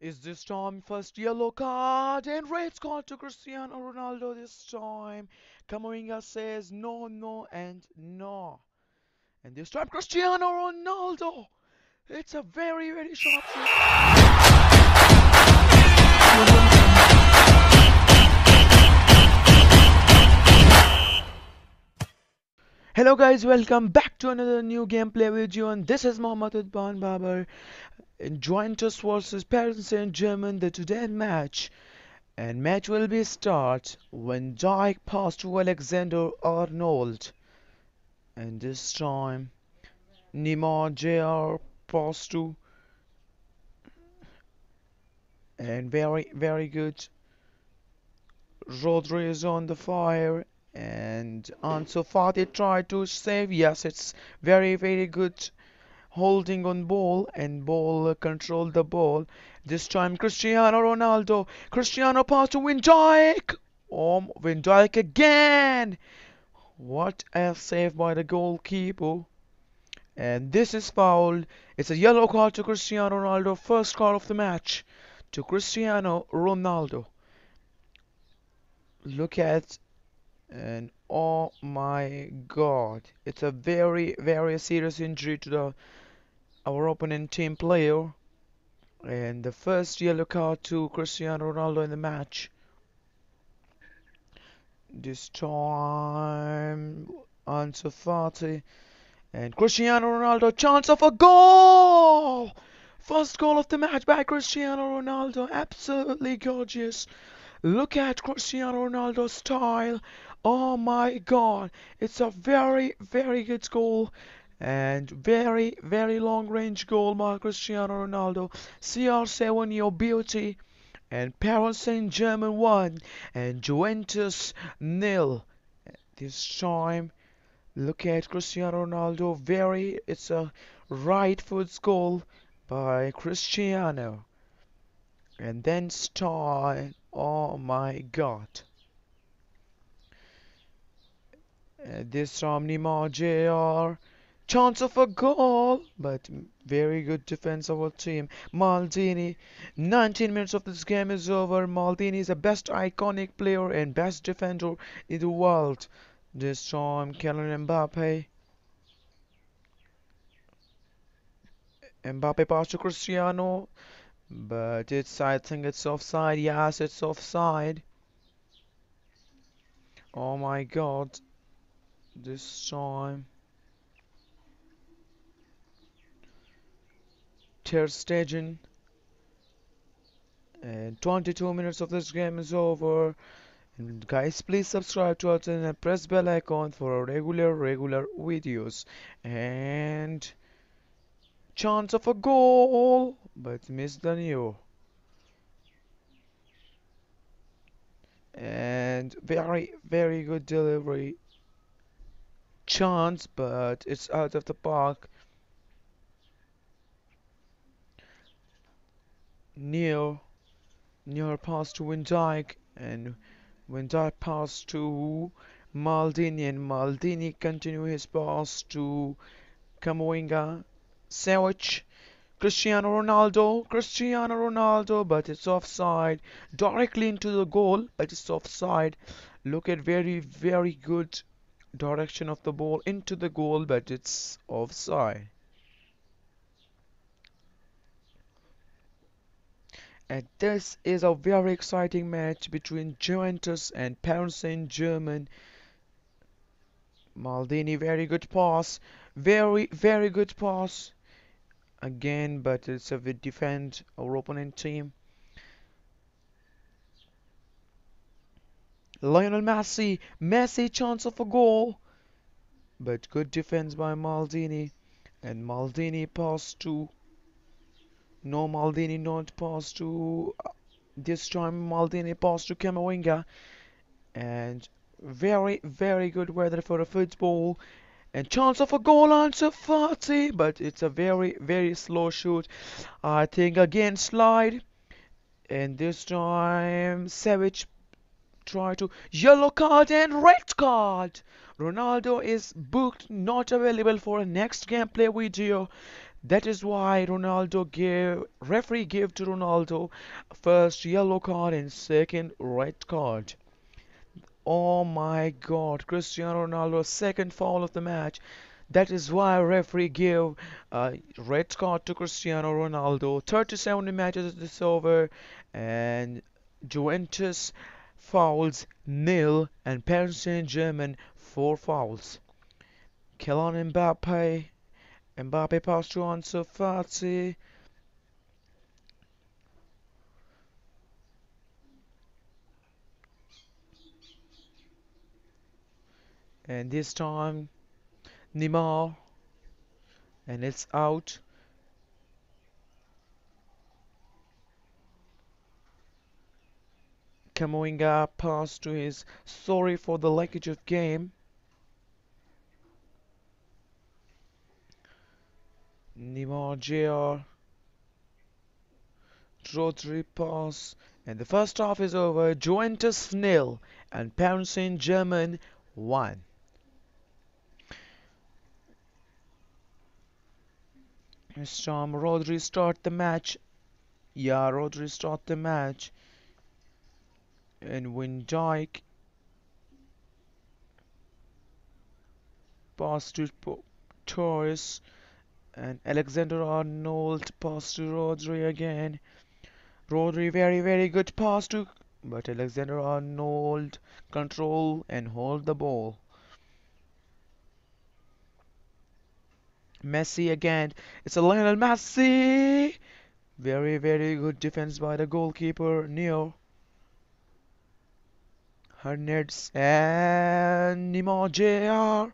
Is this time first yellow card and red card to Cristiano Ronaldo this time? Kamavinga says no, no and no. And this time Cristiano Ronaldo. It's a very, very sharp shot. Hello guys, welcome back to another new gameplay video, and this is Muhammad Utban Babar. Juventus versus Paris Saint-Germain, the today match, and match will be start when Dijk passed to Alexander-Arnold, and this time Neymar Jr passed to, and very good. Rodri is on the fire, and Ansu Fati tried to save. Yes, it's very good. Holding on ball and ball control the ball. This time Cristiano Ronaldo. Cristiano pass to Vinjeck. Oh, Vinjeck again. What a save by the goalkeeper. And this is fouled. It's a yellow card to Cristiano Ronaldo. First card of the match to Cristiano Ronaldo. Look at, and oh my god, it's a very serious injury to the our opponent team player, and the first yellow card to Cristiano Ronaldo in the match. This time Ansu Fati, and Cristiano Ronaldo, chance of a goal! First goal of the match by Cristiano Ronaldo, absolutely gorgeous. Look at Cristiano Ronaldo's style. Oh my god, it's a very good goal, and very long range goal by Cristiano Ronaldo. CR7, your beauty. And Paris Saint-Germain 1 and Juventus 0. This time look at Cristiano Ronaldo. It's a right foot goal by Cristiano. And then style, oh my god. This time Neymar Jr, chance of a goal, but very good defense of our team. Maldini. 19 minutes of this game is over. Maldini is the best iconic player and best defender in the world. This time Kylian Mbappé. Mbappé pass to Cristiano, but I think it's offside. Yes, it's offside. Oh my god. This time Stegen, and 22 minutes of this game is over. And guys, please subscribe to our channel and press bell icon for our regular videos. And chance of a goal, but missed the Neo. And very good delivery. Chance, but it's out of the park. Neo pass to Vinjeck, and Vinjeck pass to Maldini, and Maldini continue his pass to Kamavinga. Savage. Cristiano Ronaldo, but it's offside. Directly into the goal, but it's offside. Look at very good direction of the ball into the goal, but it's offside. And this is a very exciting match between Juventus and Paris Saint-Germain. Maldini, very good pass, very good pass again, but it's a bit defend our opponent team. Lionel Messi, chance of a goal, but good defense by Maldini, and Maldini pass to, no, Maldini not pass to, this time Maldini pass to Kamavinga, and very good weather for a football, and chance of a goal, Ansu Fati, but it's a very slow shoot. I think again slide, and this time Savage try to, yellow card and red card. Ronaldo is booked, not available for a next gameplay video. That is why referee gave to Ronaldo first yellow card and second red card. Oh my God, Cristiano Ronaldo, second foul of the match. That is why referee gave red card to Cristiano Ronaldo. 37 matches this over, and Juventus fouls nil and Paris Saint-Germain 4 fouls. Kylian Mbappé passed to Ansu Fati. And this time Neymar, and it's out. Kamavinga passed to his sorry for the leakage of game. Neymar Jr. Rodri pass, and the first half is over. Juventus nil and Paris Saint-Germain 1. This time Rodri start the match. Yeah, Rodri start the match. And Vinjeck pass to Torres, and Alexander-Arnold pass to Rodri again. Rodri very good pass to, but Alexander-Arnold control and hold the ball. Messi again. It's a Lionel Messi. Very good defense by the goalkeeper Neo Hernandez, and Neymar Jr.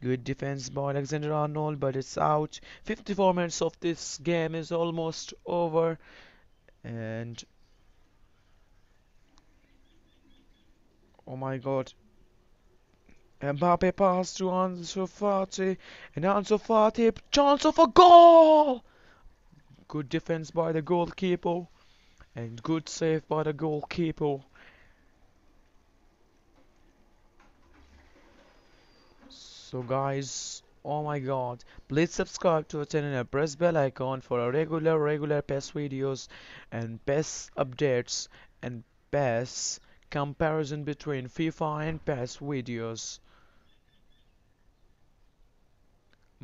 Good defense by Alexander-Arnold, but it's out. 54 minutes of this game is almost over, and oh my God, Mbappe passed to Ansu Fati, and Ansu Fati, chance of a goal! Good defense by the goalkeeper, and good save by the goalkeeper. So guys, oh my God, please subscribe to our channel and press bell icon for our regular PES videos and PES updates and PES comparison between FIFA and PES videos.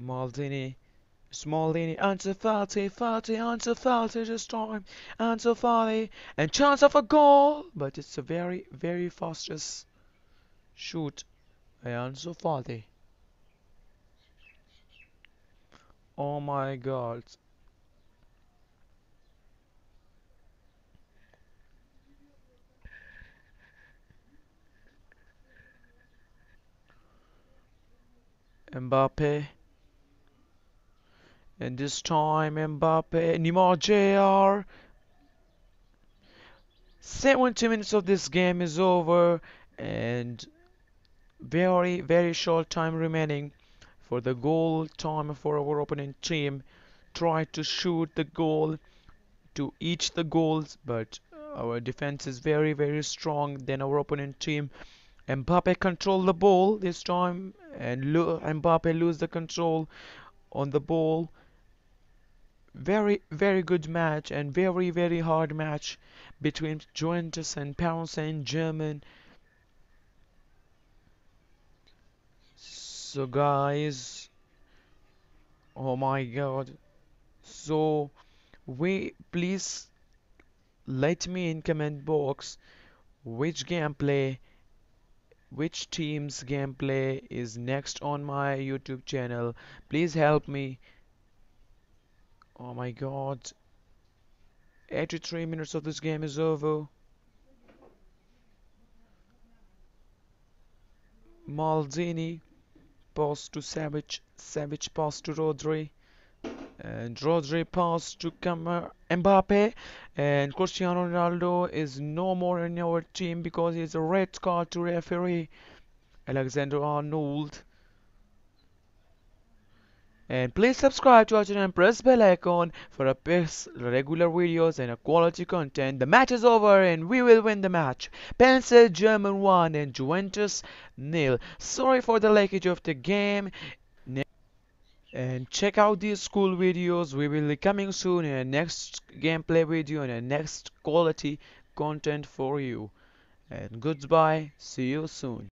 Maldini, Maldini, Ansu Fati, Ansu Fati this time, Ansu Fati, and chance of a goal, but it's a very fastest shoot, Ansu Fati. Oh my God. Mbappe. And this time Mbappe, Neymar Jr. 70 minutes of this game is over, and very short time remaining for the goal time for our opponent team. Try to shoot the goal to each the goals, but our defense is very strong than our opponent team. Mbappe control the ball this time, and Mbappe lose the control on the ball. Very good match, and very hard match between Juventus and Paris Saint-Germain. So guys, oh my God, so please let me in comment box which gameplay, which team's gameplay is next on my YouTube channel. Please help me. Oh my God, 83 minutes of this game is over. Maldini pass to Savage pass to Rodri, and Rodri pass to Mbappe, and Cristiano Ronaldo is no more in our team because he's a red card to referee. Alexander-Arnold. And please subscribe to our channel and press bell icon for regular videos and quality content. The match is over and we will win the match. Paris Saint-Germain 1 and Juventus nil. Sorry for the leakage of the game. And check out these cool videos. We will be coming soon in the next gameplay video and the next quality content for you. And goodbye, see you soon.